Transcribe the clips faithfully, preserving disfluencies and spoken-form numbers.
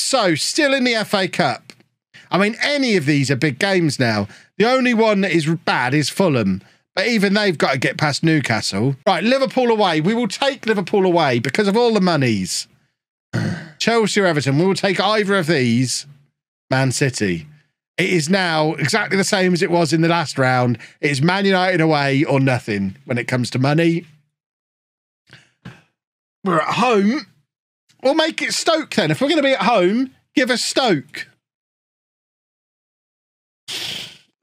So, still in the F A Cup. I mean, any of these are big games now. The only one that is bad is Fulham. But even they've got to get past Newcastle. Right, Liverpool away. We will take Liverpool away because of all the monies. Chelsea or Everton. We will take either of these. Man City. It is now exactly the same as it was in the last round. It is Man United away or nothing when it comes to money. We're at home. We'll make it Stoke then. If we're going to be at home, give us Stoke.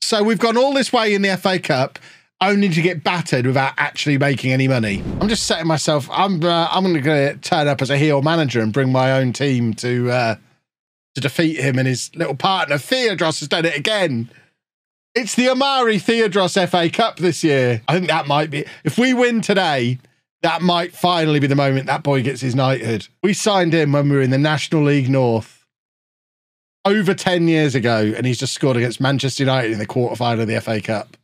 So we've gone all this way in the F A Cup only to get battered without actually making any money. I'm just setting myself... I'm uh, I'm going to turn up as a heel manager and bring my own team to... Uh, to defeat him, and his little partner Theodros has done it again. It's the Omari Theodros F A Cup this year. I think that might be, if we win today, that might finally be the moment that boy gets his knighthood. We signed him when we were in the National League North over ten years ago, and he's just scored against Manchester United in the quarterfinal of the F A Cup.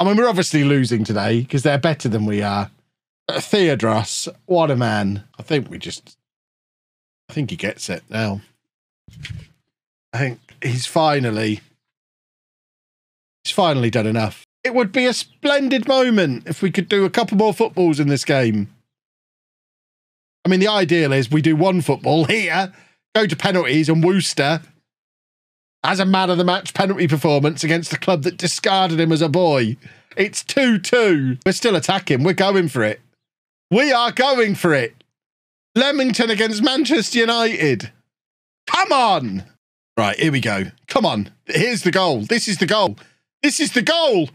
I mean, we're obviously losing today because they're better than we are. But Theodros, what a man. I think we just... I think he gets it now. I think he's finally, he's finally done enough. It would be a splendid moment if we could do a couple more footballs in this game. I mean, the ideal is we do one football here, go to penalties, and Wooster has a man of the match penalty performance against the club that discarded him as a boy. It's two two. We're still attacking. We're going for it. We are going for it. Leamington against Manchester United. Come on. Right, here we go. Come on. Here's the goal. This is the goal. This is the goal.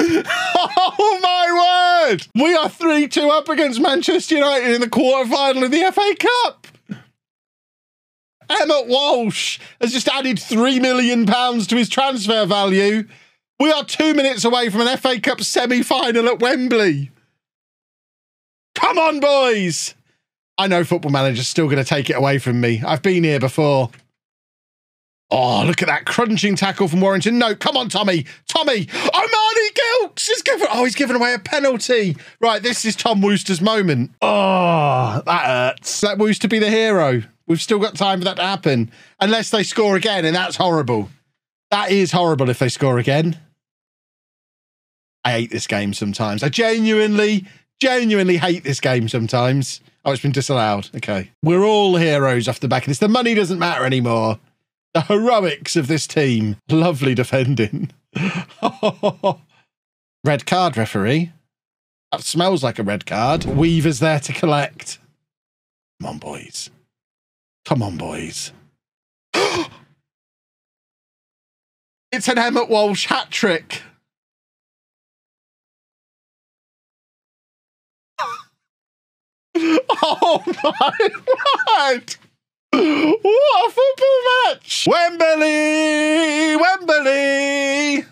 Oh, my word. We are three two up against Manchester United in the quarterfinal of the F A Cup. Emmett Walsh has just added three million pounds to his transfer value. We are two minutes away from an F A Cup semi-final at Wembley. Come on, boys. I know Football Manager's still going to take it away from me. I've been here before. Oh, look at that crunching tackle from Warrington. No, come on, Tommy. Tommy. Omari Gilks is given. Oh, he's given away a penalty. Right, this is Tom Wooster's moment. Oh, that hurts. Let Wooster be the hero. We've still got time for that to happen. Unless they score again, and that's horrible. That is horrible if they score again. I hate this game sometimes. I genuinely, genuinely hate this game sometimes. Oh, it's been disallowed. Okay. We're all heroes off the back of this. The money doesn't matter anymore. The heroics of this team. Lovely defending. Red card, referee. That smells like a red card. Weaver's there to collect. Come on, boys. Come on, boys. It's an Emmett Walsh hat-trick. Oh my God! What a football match! Wembley! Wembley!